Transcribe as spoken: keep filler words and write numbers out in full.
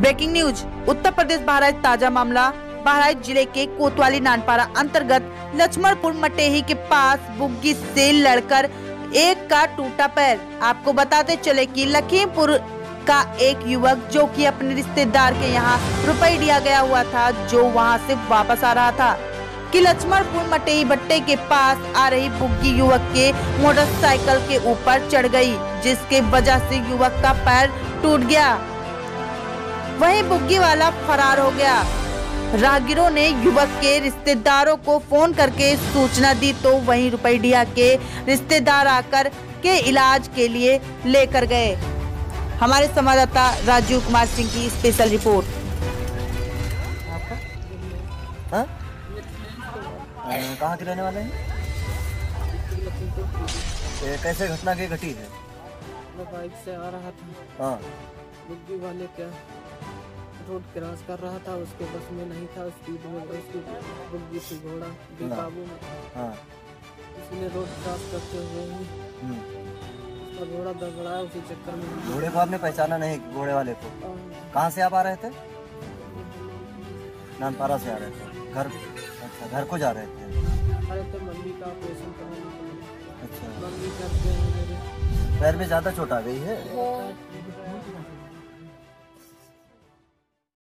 Breaking news Uttar Pradesh Bahraich. ताजा मामला बहराइच जिले के कोतवाली नानपारा अंतर्गत लक्ष्मणपुर मटेही के पास बुग्गी से लड़कर एक का टूटा पैर। आपको बताते चले कि लखीमपुर का एक युवक जो कि अपने रिश्तेदार के यहाँ रुपया गया हुआ था, जो वहाँ से वापस आ रहा था कि लक्ष्मणपुर मटेही भट्टे के पास आ रही बुग्गी युवक के मोटरसाइकिल के ऊपर चढ़ गई, जिसके वजह से युवक का पैर टूट गया। वहीं बुग्गी वाला फरार हो गया। राहगीरों ने युवक के रिश्तेदारों को फोन करके सूचना दी, तो वहीं रुपैडिया के रिश्तेदार आकर के इलाज के लिए लेकर गए। हमारे संवाददाता राजू कुमार सिंह की स्पेशल रिपोर्ट। हाँ? कहाँ के रहने वाले हैं? कैसे घटना की घटी है? मैं बाइक से आ रहा था। हाँ। बुग्गी वाले क्या रोड क्रॉस कर रहा था, उसके बस में नहीं था, स्पीड में उसकी बुग्गी से घोड़ा बेकाबू में। हाँ। उसने रोड क्रॉस करते हुए ही उसका घोड़ा दगड़ाया, उसी चक्कर में। घोड़े को आपने पहचाना नहीं, घोड़े वाले को? कहाँ से आप आ रहे थे? नानपारा से आ रहे थे। घर? अच्छा, घर को जा रहे थे। अरे तो मम्मी का ऑपरेशन करवाने के लिए। अच्छा, मम्मी करते हैं मेरे। पैर में ज़्यादा चोट आ गई है।